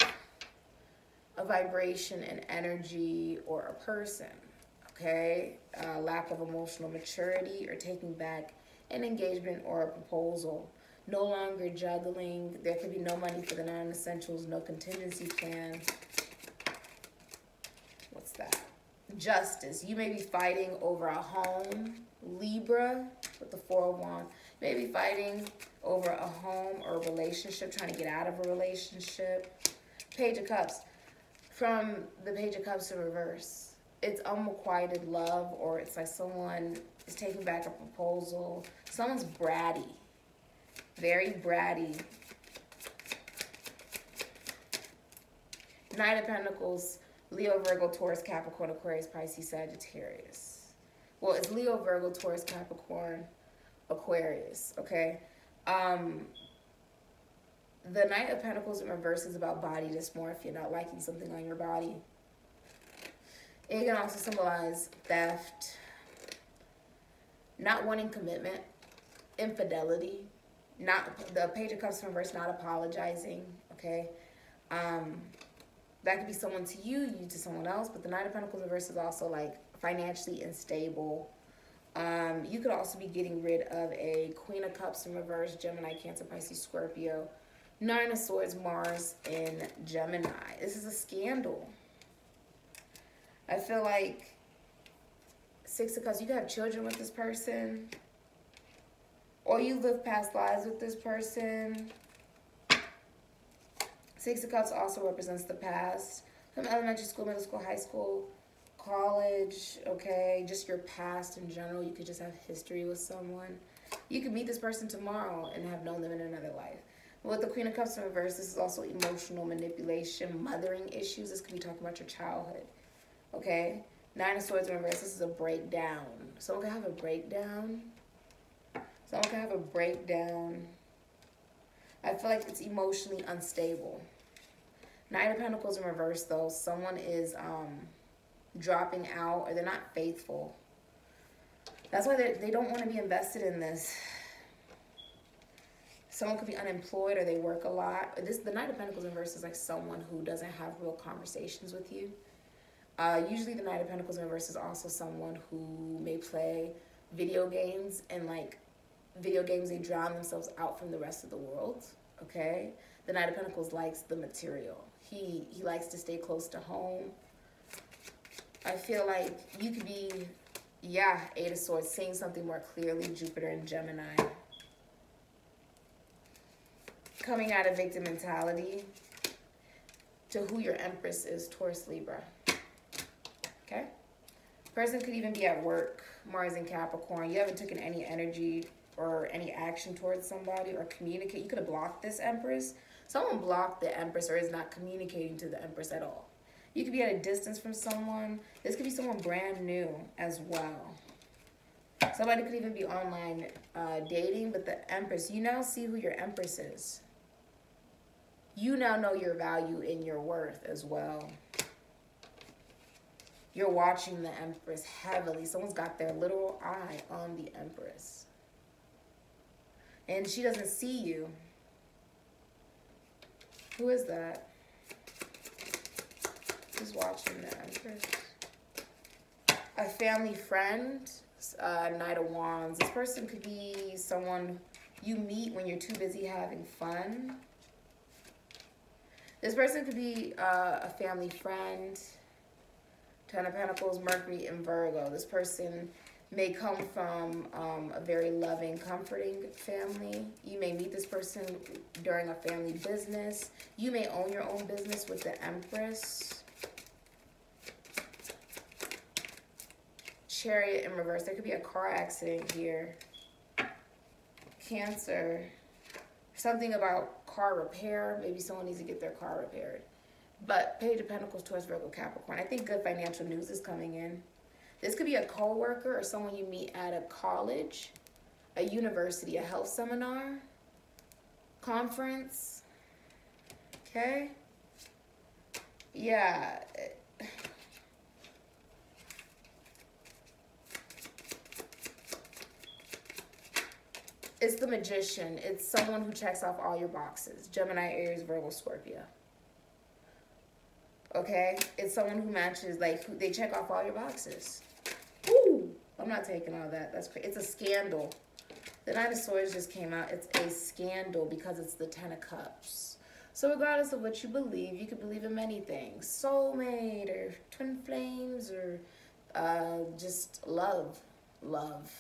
a vibration, an energy, or a person, okay? Uh, lack of emotional maturity or taking back an engagement or a proposal. No longer juggling. There could be no money for the non-essentials, no contingency plan. What's that? Justice. You may be fighting over a home. Libra with the Four of Wands. You may be fighting over a home or a relationship, trying to get out of a relationship. Page of Cups. From the Page of Cups in reverse, it's unrequited love, or it's like someone is taking back a proposal. Someone's bratty, very bratty. Knight of Pentacles, Leo, Virgo, Taurus, Capricorn, Aquarius, Pisces, Sagittarius. Well, it's Leo, Virgo, Taurus, Capricorn, Aquarius, okay? Um, the Knight of Pentacles in reverse is about body dysmorphia, not liking something on your body. It can also symbolize theft, not wanting commitment, infidelity, not the Page of Cups in reverse, not apologizing, okay? Um, that could be someone to you, you to someone else, but the Knight of Pentacles in reverse is also like financially unstable. Um, you could also be getting rid of a Queen of Cups in reverse, Gemini, Cancer, Pisces, Scorpio, Nine of Swords, Mars, and Gemini. This is a scandal. I feel like Six of Cups, you could have children with this person, or you live past lives with this person. Six of Cups also represents the past, from elementary school, middle school, high school, college, okay? Just your past in general. You could just have history with someone. You could meet this person tomorrow and have known them in another life. With the Queen of Cups in reverse, this is also emotional manipulation, mothering issues. This could be talking about your childhood, okay? Nine of Swords in reverse, this is a breakdown. Someone could have a breakdown. Someone could have a breakdown. I feel like it's emotionally unstable. Nine of Pentacles in reverse, though. Someone is um, dropping out, or they're not faithful. That's why they don't want to be invested in this. Someone could be unemployed, or they work a lot. This, the Knight of Pentacles in reverse is like someone who doesn't have real conversations with you. Uh, usually the Knight of Pentacles in reverse is also someone who may play video games, and like video games, they drown themselves out from the rest of the world, okay? The Knight of Pentacles likes the material. He, he likes to stay close to home. I feel like you could be, yeah, Eight of Swords, seeing something more clearly, Jupiter and Gemini. Coming out of victim mentality to who your Empress is, Taurus, Libra. Okay? Person could even be at work, Mars and Capricorn. You haven't taken any energy or any action towards somebody or communicate. You could have blocked this Empress. Someone blocked the Empress or is not communicating to the Empress at all. You could be at a distance from someone. This could be someone brand new as well. Somebody could even be online uh, dating, but the Empress, you now see who your Empress is. You now know your value and your worth as well. You're watching the Empress heavily. Someone's got their literal eye on the Empress. And she doesn't see you. Who is that? Who's watching the Empress? A family friend, uh, Knight of Wands. This person could be someone you meet when you're too busy having fun. This person could be uh, a family friend. Ten of Pentacles, Mercury, and Virgo. This person may come from um, a very loving, comforting family. You may meet this person during a family business. You may own your own business with the Empress. Chariot in reverse. There could be a car accident here. Cancer. something about car repair. Maybe someone needs to get their car repaired. But Page of Pentacles, Taurus, Virgo, Capricorn. I think good financial news is coming in. This could be a co-worker or someone you meet at a college, a university, a health seminar, conference. Okay? Yeah. It's the Magician. It's someone who checks off all your boxes. Gemini, Aries, Virgo, Scorpio. Okay? It's someone who matches, like, they check off all your boxes. Ooh! I'm not taking all that. That's crazy. It's a scandal. The Nine of Swords just came out. It's a scandal because it's the Ten of Cups. So regardless of what you believe, you could believe in many things. Soulmate or twin flames or uh, just love. Love.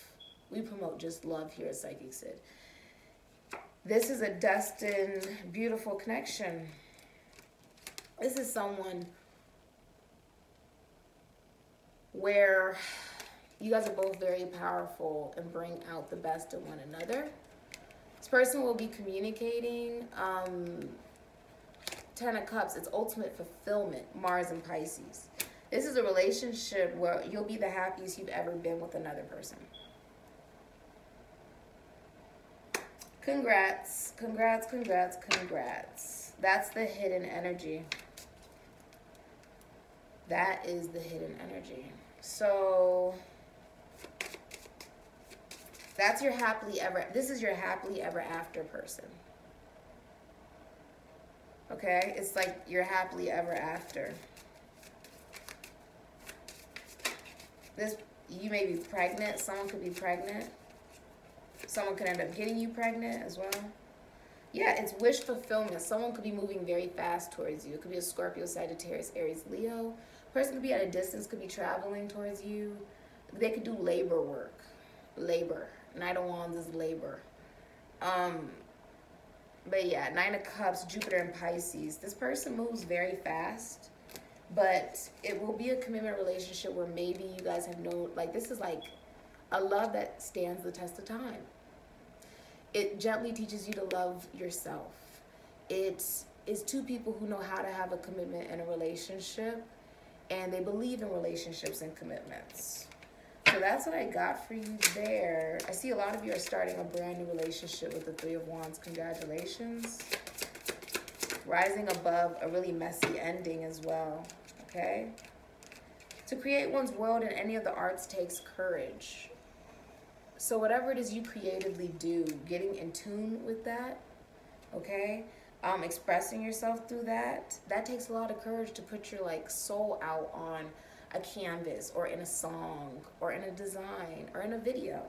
We promote just love here at Psychic Sid. This is a destined, beautiful connection. This is someone where you guys are both very powerful and bring out the best in one another. This person will be communicating. Um, Ten of Cups, it's ultimate fulfillment, Mars and Pisces. This is a relationship where you'll be the happiest you've ever been with another person. Congrats, congrats, congrats, congrats. That's the hidden energy. That is the hidden energy. So that's your happily ever, this is your happily ever after person. Okay, it's like you're happily ever after. This, you may be pregnant, someone could be pregnant. Someone could end up getting you pregnant as well. Yeah, it's wish fulfillment. Someone could be moving very fast towards you. It could be a Scorpio, Sagittarius, Aries, Leo. Person could be at a distance, could be traveling towards you. They could do labor work. Labor. Knight of Wands is labor. Um, but yeah, Nine of Cups, Jupiter and Pisces. This person moves very fast, but it will be a commitment relationship where maybe you guys have known, like this is like a love that stands the test of time. It gently teaches you to love yourself. It is two people who know how to have a commitment in a relationship, and they believe in relationships and commitments. So that's what I got for you there. I see a lot of you are starting a brand new relationship with the Three of Wands. Congratulations. Rising above a really messy ending as well, okay? To create one's world in any of the arts takes courage. So whatever it is you creatively do, getting in tune with that, okay? Um, expressing yourself through that, that takes a lot of courage to put your like soul out on a canvas or in a song or in a design or in a video.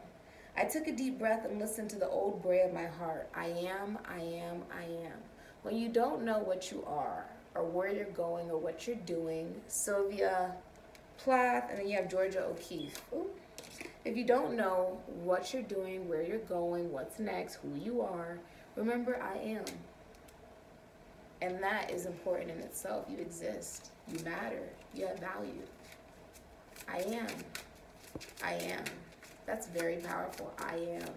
I took a deep breath and listened to the old bray of my heart. I am, I am, I am. When you don't know what you are or where you're going or what you're doing, Sylvia Plath, and then you have Georgia O'Keeffe. Ooh. If you don't know what you're doing, where you're going, what's next, who you are, remember I am. And that is important in itself. You exist. You matter. You have value. I am. I am. That's very powerful. I am.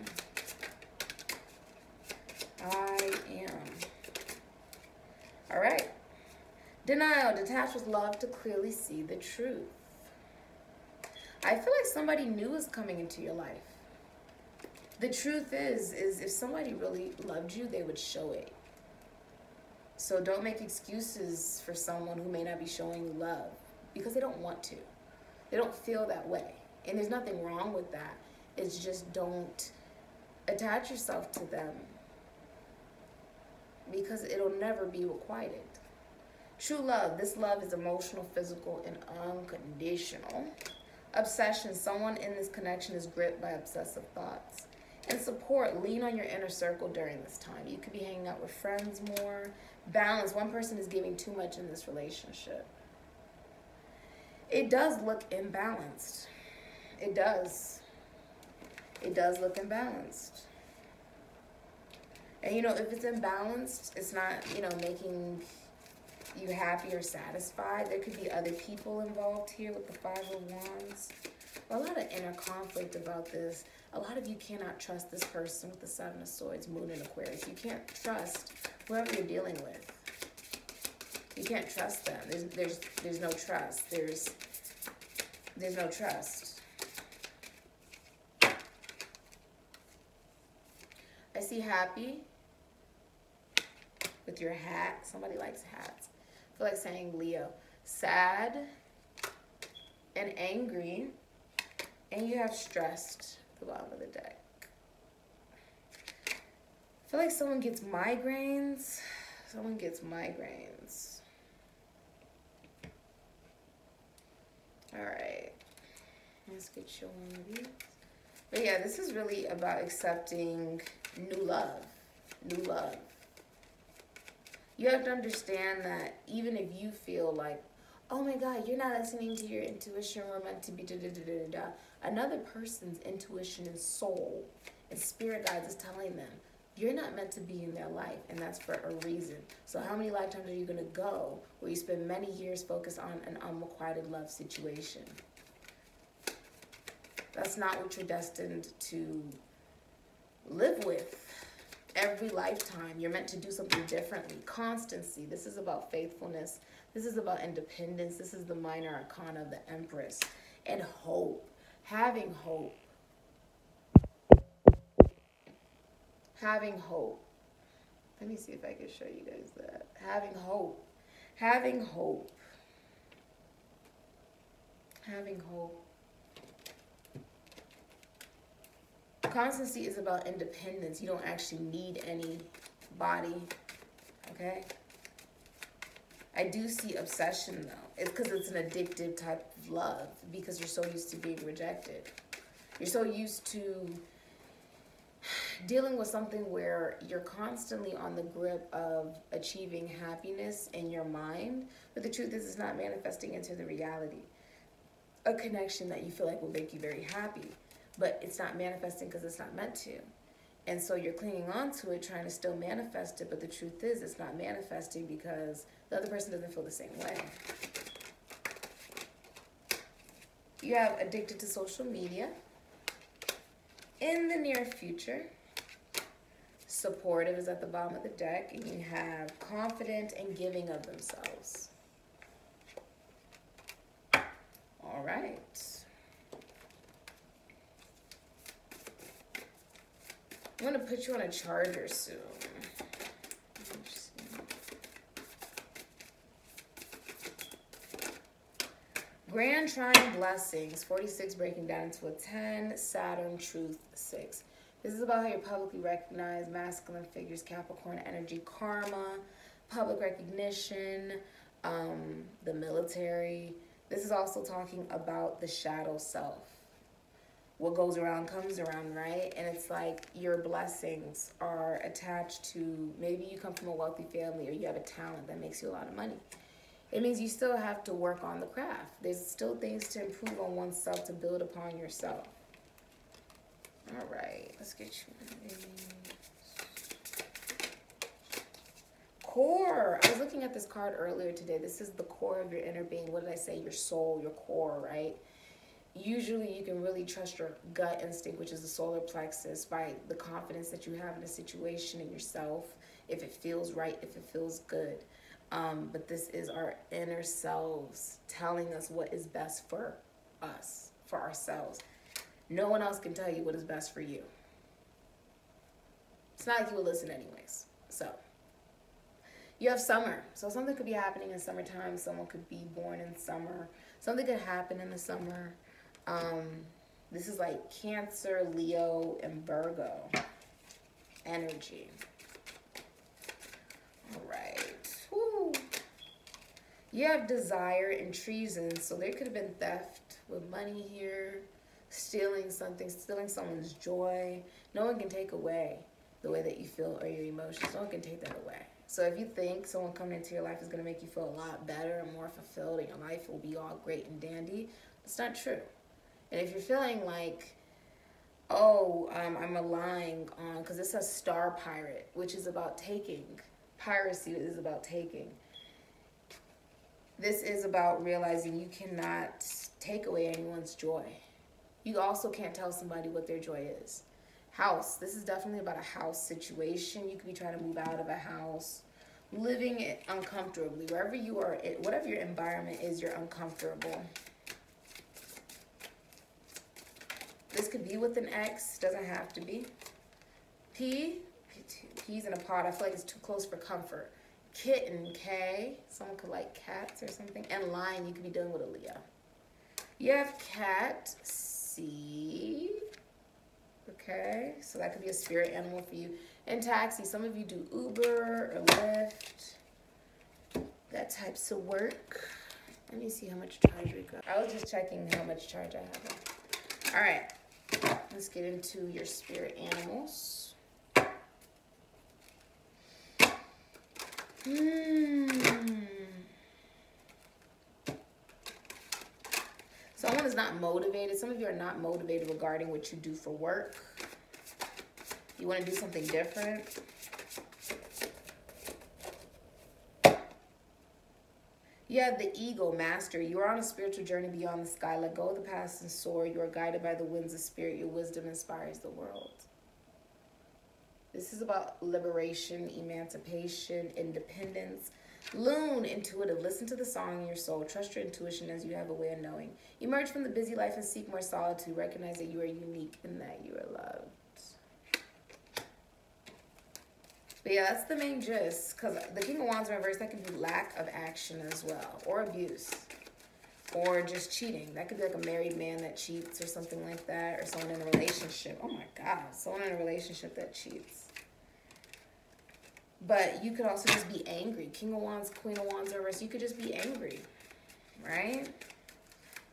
I am. All right. Denial. Detached with love to clearly see the truth. I feel like somebody new is coming into your life. The truth is, is if somebody really loved you, they would show it. So don't make excuses for someone who may not be showing you love because they don't want to. They don't feel that way. And there's nothing wrong with that. It's just don't attach yourself to them because it'll never be requited. True love. This love is emotional, physical, and unconditional. Obsession. Someone in this connection is gripped by obsessive thoughts. And support. Lean on your inner circle during this time. You could be hanging out with friends more. Balance. One person is giving too much in this relationship. It does look imbalanced. It does. It does look imbalanced. And you know, if it's imbalanced, it's not, you know, making you happy or satisfied. There could be other people involved here with the Five of Wands. a lot of inner conflict about this. A lot of you cannot trust this person with the Seven of Swords, Moon in Aquarius. You can't trust whoever you're dealing with. You can't trust them. There's there's there's no trust. There's there's no trust. I see happy with your hat. Somebody likes hats. I feel like saying Leo. Sad and angry, and you have stressed at the bottom of the deck. I feel like someone gets migraines. Someone gets migraines. All right, let's get you one of these. But yeah, this is really about accepting new love, new love. You have to understand that even if you feel like, oh my God, you're not listening to your intuition, we're meant to be da da da da da. Another person's intuition and soul and spirit guides is telling them, you're not meant to be in their life, and that's for a reason. So how many lifetimes are you going to go where you spend many years focused on an unrequited love situation? That's not what you're destined to live with. Every lifetime, you're meant to do something differently. Constancy. This is about faithfulness. This is about independence. This is the minor arcana of the Empress. And hope. Having hope. Having hope. Let me see if I can show you guys that. Having hope. Having hope. Having hope. Constancy is about independence. You don't actually need anybody. Okay? I do see obsession, though. It's because it's an addictive type of love. Because you're so used to being rejected. You're so used to dealing with something where you're constantly on the grip of achieving happiness in your mind, but the truth is it's not manifesting into the reality. A connection that you feel like will make you very happy, but it's not manifesting because it's not meant to. And so you're clinging on to it, trying to still manifest it, but the truth is it's not manifesting because the other person doesn't feel the same way. You have addicted to social media. In the near future, supportive is at the bottom of the deck, and you have confident and giving of themselves. All right. I'm gonna put you on a charger soon. Grand Trine Blessings, forty-six breaking down into a ten, Saturn Truth six. This is about how you're publicly recognized, masculine figures, Capricorn energy, karma, public recognition, um, the military. This is also talking about the shadow self. What goes around comes around, right? And it's like your blessings are attached to, maybe you come from a wealthy family or you have a talent that makes you a lot of money. It means you still have to work on the craft. There's still things to improve on oneself, to build upon yourself. All right, let's get you one of these. Core. I was looking at this card earlier today. This is the core of your inner being. What did I say? Your soul, your core, right? Usually you can really trust your gut instinct, which is the solar plexus, by the confidence that you have in a situation and yourself, if it feels right, if it feels good. Um, but this is our inner selves telling us what is best for us, for ourselves. No one else can tell you what is best for you. It's not like you will listen anyways. So you have summer. So something could be happening in summertime. Someone could be born in summer. Something could happen in the summer. Um, this is like Cancer, Leo, and Virgo energy. All right. Woo. You have desire and treason, so there could have been theft with money here, stealing something, stealing someone's joy. No one can take away the way that you feel or your emotions. No one can take that away. So if you think someone coming into your life is going to make you feel a lot better and more fulfilled and your life will be all great and dandy, it's not true. And if you're feeling like, oh, um, I'm relying on, because it says Star Pirate, which is about taking. Piracy is about taking. This is about realizing you cannot take away anyone's joy. You also can't tell somebody what their joy is. House. This is definitely about a house situation. You could be trying to move out of a house. Living it uncomfortably. Wherever you are, it, whatever your environment is, you're uncomfortable. This could be with an ex. Doesn't have to be. P. Peas in a pot. I feel like it's too close for comfort. Kitten. K. Someone could like cats or something. And lion. You could be dealing with a Leo. You have cat. C. Okay, so that could be a spirit animal for you. And taxi, some of you do Uber or Lyft, that types of work. Let me see how much charge we got. I was just checking how much charge I have. All right, let's get into your spirit animals. Hmm. Someone is not motivated. Some of you are not motivated regarding what you do for work. You want to do something different. You have the ego master. You are on a spiritual journey beyond the sky. Let go of the past and soar. You are guided by the winds of spirit. Your wisdom inspires the world. This is about liberation, emancipation, independence. Loon, intuitive. Listen to the song in your soul. Trust your intuition as you have a way of knowing. Emerge from the busy life and seek more solitude. Recognize that you are unique and that you are loved. But yeah, that's the main gist. Because the King of Wands in reverse, that could be lack of action as well. Or abuse. Or just cheating. That could be like a married man that cheats or something like that. Or someone in a relationship. Oh my God. Someone in a relationship that cheats. But you could also just be angry. King of Wands, Queen of Wands, reverse. You could just be angry, right?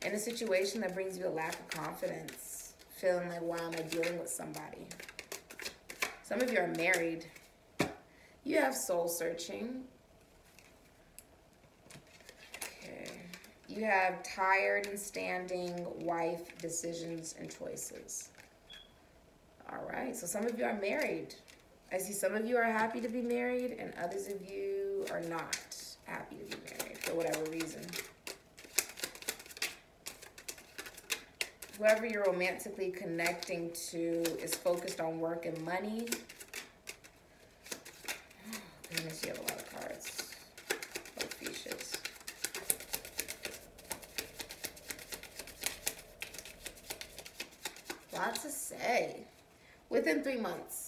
In a situation that brings you a lack of confidence. Feeling like, why am I dealing with somebody? Some of you are married. You have soul searching. Okay. You have tired and standing, wife, decisions, and choices. All right. So some of you are married. I see some of you are happy to be married and others of you are not happy to be married for whatever reason. Whoever you're romantically connecting to is focused on work and money. Oh, goodness, you have a lot of cards. Ophiuchus. Lots to say. Within three months.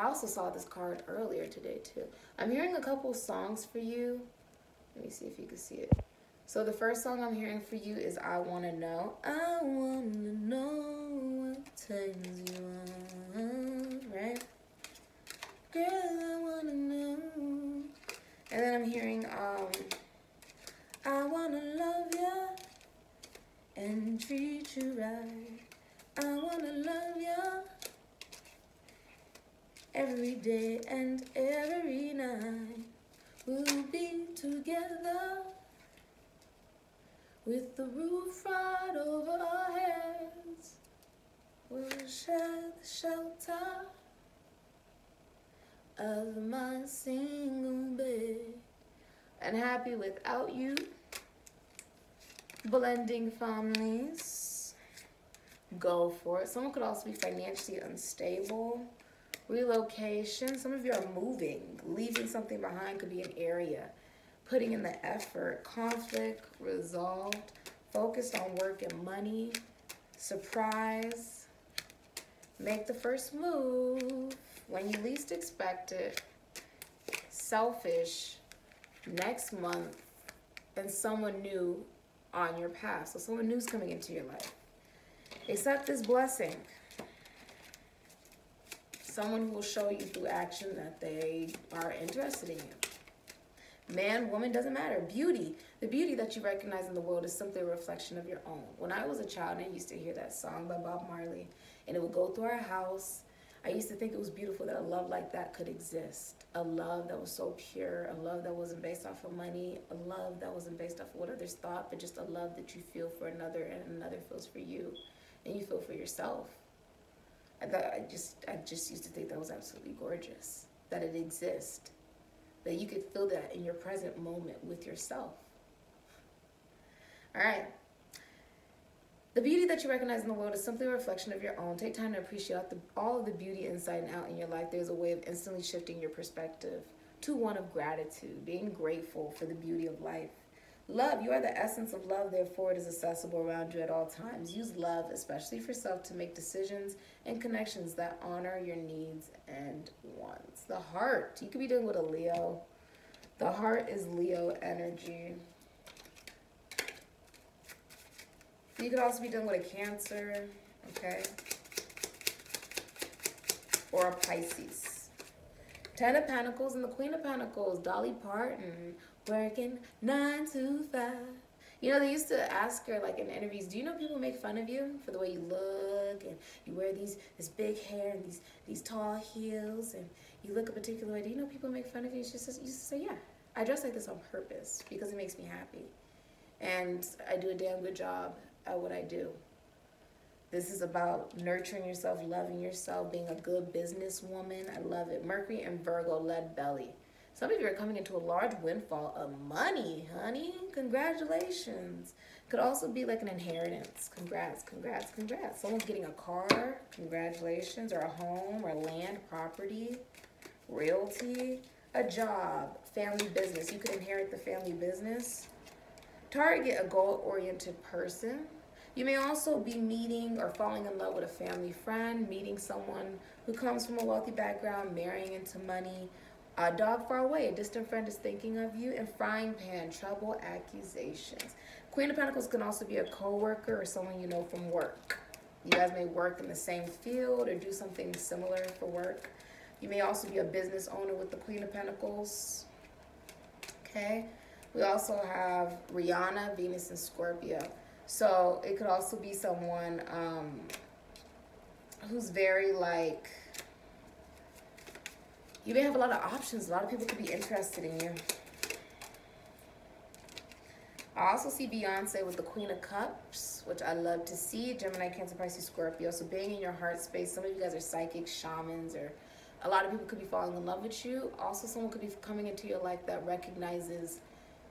I also saw this card earlier today, too. I'm hearing a couple songs for you. Let me see if you can see it. So the first song I'm hearing for you is I Wanna Know. I wanna know what turns you on, right? Girl, I wanna know. And then I'm hearing, um, I wanna love ya and treat you right. I wanna love ya. Every day and every night, we'll be together with the roof right over our heads. We'll share the shelter of my single bed. Unhappy without you, blending families. Go for it. Someone could also be financially unstable. Relocation. Some of you are moving. Leaving something behind could be an area. Putting in the effort. Conflict resolved. Focused on work and money. Surprise. Make the first move when you least expect it. Selfish. Next month. And someone new on your path. So someone new is coming into your life. Accept this blessing. Someone who will show you through action that they are interested in you. Man, woman, doesn't matter. Beauty. The beauty that you recognize in the world is simply a reflection of your own. When I was a child, I used to hear that song by Bob Marley, and it would go through our house. I used to think it was beautiful that a love like that could exist. A love that was so pure, a love that wasn't based off of money, a love that wasn't based off of what others thought, but just a love that you feel for another and another feels for you, and you feel for yourself. I thought I just I just used to think that was absolutely gorgeous, that it exists, that you could feel that in your present moment with yourself. All right. The beauty that you recognize in the world is simply a reflection of your own. Take time to appreciate the, all of the beauty inside and out in your life. There's a way of instantly shifting your perspective to one of gratitude, being grateful for the beauty of life. Love, you are the essence of love, therefore it is accessible around you at all times. Use love, especially for self, to make decisions and connections that honor your needs and wants. The heart, you could be dealing with a Leo. The heart is Leo energy. You could also be dealing with a Cancer, okay? Or a Pisces. Ten of Pentacles and the Queen of Pentacles, Dolly Parton. Working nine to five. You know, they used to ask her, like, in interviews, do you know people make fun of you for the way you look, and you wear these this big hair and these these tall heels, and you look a particular way? Do you know people make fun of you? She says, used to say, yeah, I dress like this on purpose because it makes me happy, and I do a damn good job at what I do. This is about nurturing yourself, loving yourself, being a good businesswoman. I love it. Mercury and Virgo, lead belly. Some of you are coming into a large windfall of money, honey. Congratulations. Could also be like an inheritance. Congrats, congrats, congrats. Someone's getting a car, congratulations, or a home, or land, property, realty, a job, family business. You could inherit the family business. Target a goal-oriented person. You may also be meeting or falling in love with a family friend, meeting someone who comes from a wealthy background, marrying into money. A dog far away, a distant friend is thinking of you, and frying pan, trouble, accusations. Queen of Pentacles can also be a co-worker or someone you know from work. You guys may work in the same field or do something similar for work. You may also be a business owner with the Queen of Pentacles. Okay. We also have Rihanna, Venus, and Scorpio. So it could also be someone um, who's very like... You may have a lot of options. A lot of people could be interested in you. I also see Beyonce with the Queen of Cups, which I love to see. Gemini, Cancer, Pisces, Scorpio. So being in your heart space, some of you guys are psychic shamans, or a lot of people could be falling in love with you. Also, someone could be coming into your life that recognizes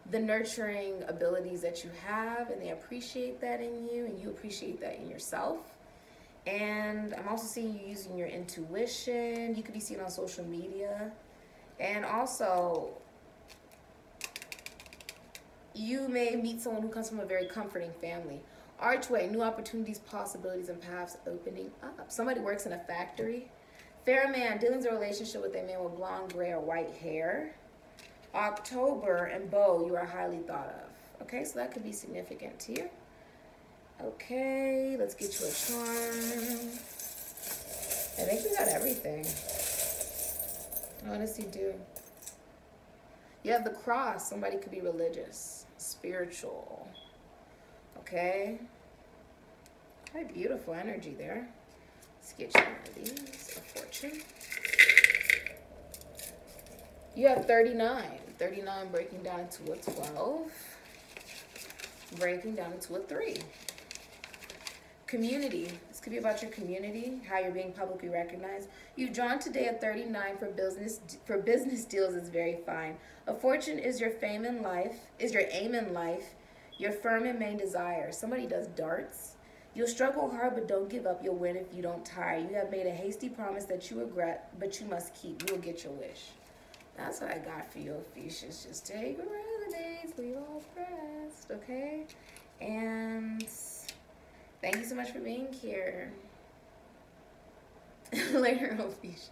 the nurturing abilities that you have, and they appreciate that in you, and you appreciate that in yourself. And I'm also seeing you using your intuition. You could be seen on social media. And also, you may meet someone who comes from a very comforting family. Archway, new opportunities, possibilities, and paths opening up. Somebody works in a factory. Fair man, dealings a relationship with a man with blonde, gray, or white hair. October and Bo, you are highly thought of. Okay, so that could be significant to you. Okay, let's get you a charm. I think we got everything. I honestly do. You have the cross. Somebody could be religious, spiritual. Okay. Quite beautiful energy there. Let's get you one of these. A fortune. You have thirty-nine. thirty-nine breaking down into a twelve. Breaking down into a three. Community. This could be about your community, how you're being publicly recognized. You've drawn today a thirty-nine for business for business deals is very fine. A fortune is your fame in life, is your aim in life, your firm and main desire. Somebody does darts. You'll struggle hard, but don't give up. You'll win if you don't tire. You have made a hasty promise that you regret, but you must keep. You will get your wish. That's what I got for you, Ophiuchus. Just take holidays, leave all pressed, okay? And... thank you so much for being here. Later, Ophiuchus.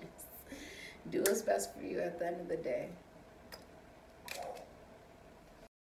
Do what's best for you at the end of the day.